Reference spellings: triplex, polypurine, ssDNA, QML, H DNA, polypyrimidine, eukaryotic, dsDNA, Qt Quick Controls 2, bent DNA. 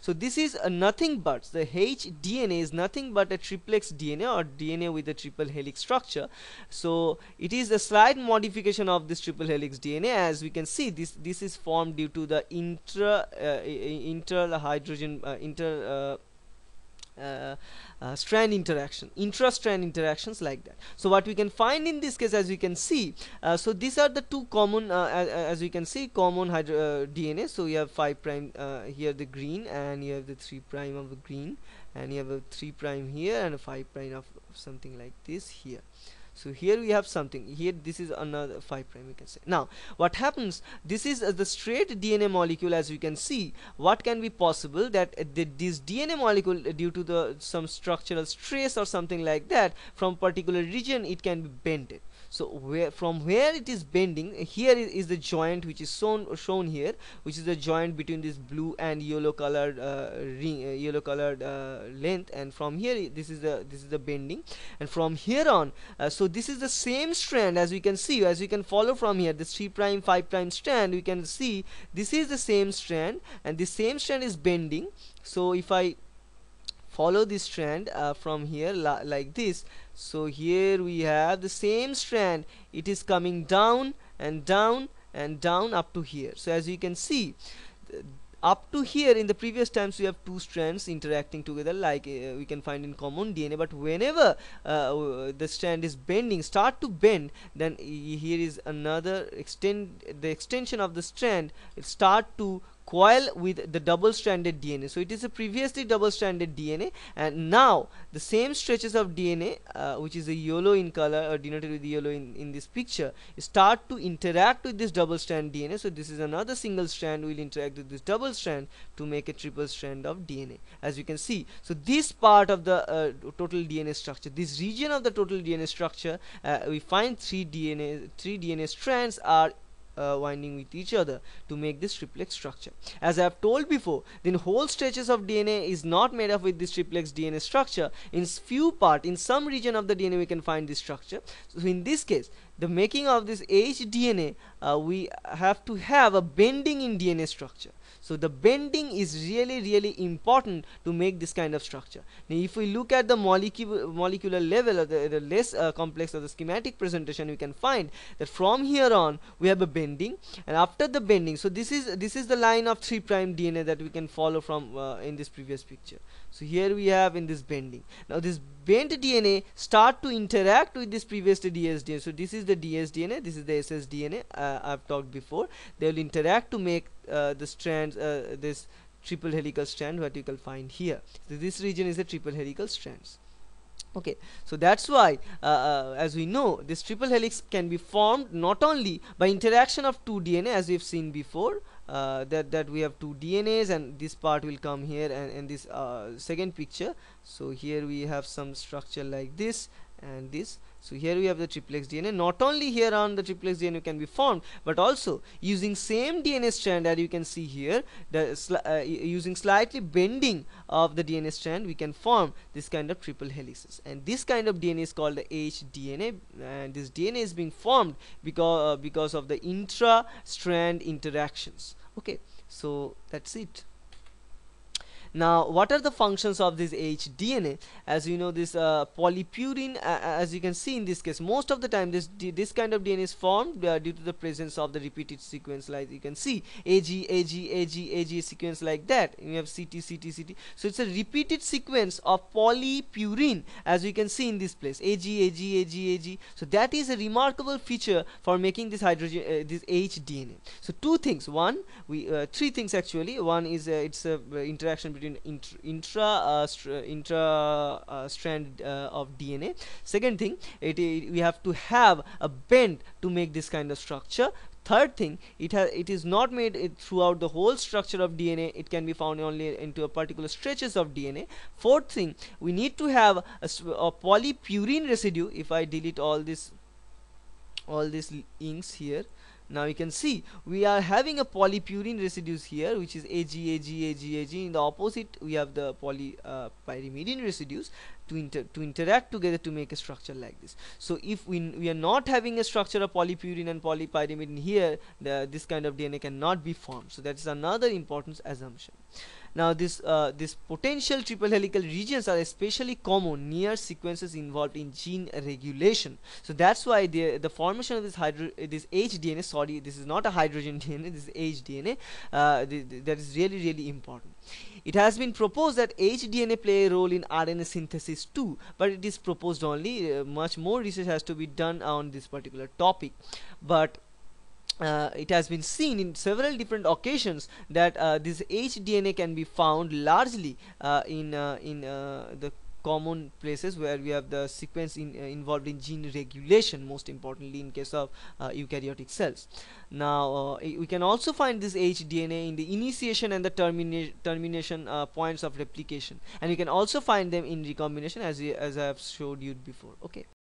So this is nothing but the H DNA is nothing but a triplex DNA or DNA with a triple helix structure. So it is a slight modification of this triple helix DNA. As we can see, this is formed due to the intra-strand interaction, intra-strand interactions like that. So what we can find in this case, as we can see, so these are the two common, as we can see, common DNA. So you have 5' here, the green, and you have the 3' of the green, and you have a 3' here, and a 5' of something like this here. So here we have something here, this is another 5', we can say. Now what happens, this is the straight DNA molecule. As we can see, what can be possible that this DNA molecule, due to the some structural stress or something like that from particular region, it can be bended. So where, from where it is bending, here is the joint which is shown here, which is the joint between this blue and yellow colored length, and from here this is the bending, and from here on so this is the same strand. As we can see, as we can follow from here, this 3', 5' strand, we can see this is the same strand, and the same strand is bending. So if I follow this strand from here like this, so here we have the same strand, it is coming down and down and down up to here. So as you can see, up to here in the previous times we have two strands interacting together like we can find in common DNA, but whenever the strand is bending, start to bend, then here is another extension of the strand, it start to coil with the double-stranded DNA. So it is a previously double-stranded DNA, and now the same stretches of DNA which is a yellow in color, or denoted with yellow in this picture, start to interact with this double-strand DNA. So this is another single strand will interact with this double strand to make a triple strand of DNA, as you can see. So this part of the total DNA structure, this region of the total DNA structure, we find three DNA strands are winding with each other to make this triplex structure. As I have told before, the whole stretches of DNA is not made up with this triplex DNA structure. In few part, in some region of the DNA we can find this structure. So in this case, the making of this H DNA, we have to have a bending in DNA structure. So the bending is really important to make this kind of structure. Now if we look at the molecular level, or the less complex of the schematic presentation, we can find that from here on we have a bending, and after the bending, so this is the line of 3' DNA that we can follow from in this previous picture. So here we have in this bending, now this bent DNA start to interact with this previously dsDNA. So this is the dsDNA, this is the ssDNA I've talked before. They will interact to make the strands, this triple helical strand what you can find here. So this region is the triple helical strands. Okay, so that's why as we know, this triple helix can be formed not only by interaction of two DNA, as we've seen before, that we have two DNAs, and this part will come here, and this second picture. So here we have some structure like this and this. So here we have the triplex DNA. Not only here on the triplex DNA can be formed, but also using same DNA strand that you can see here, using slightly bending of the DNA strand, we can form this kind of triple helices. And this kind of DNA is called the H DNA, and this DNA is being formed because of the intra-strand interactions. Okay, so that's it. Now what are the functions of this H DNA? As you know, this polypurine, as you can see in this case, most of the time this kind of DNA is formed due to the presence of the repeated sequence, like you can see AG, AG, AG, AG sequence like that. You have CT, CT, CT. So it's a repeated sequence of polypurine, as you can see in this place, AG, AG, AG, AG. So that is a remarkable feature for making this this H DNA. So two things. Three things actually. One is it's a interaction between intra-strand of DNA. Second thing, we have to have a bend to make this kind of structure. Third thing, it is not made throughout the whole structure of DNA. It can be found only into a particular stretches of DNA. Fourth thing, we need to have a polypurine residue. If I delete all these inks here, now you can see we are having a polypurine residues here, which is AG, AG, AG, AG. In the opposite we have the polypyrimidine residues. to interact together to make a structure like this. So if we are not having a structure of polypurine and polypyrimidine here, this kind of DNA cannot be formed. So that is another important assumption. Now this potential triple helical regions are especially common near sequences involved in gene regulation. So that's why the formation of this H DNA, sorry, this is not a hydrogen DNA, this is H DNA, that is really important. It has been proposed that H DNA play a role in RNA synthesis too, but it is proposed only. Much more research has to be done on this particular topic, but it has been seen in several different occasions that this hdna can be found largely in the common places where we have the sequence involved in gene regulation, most importantly in case of eukaryotic cells. Now we can also find this hdna in the initiation and the termination points of replication, and you can also find them in recombination, as I have showed you before. Okay.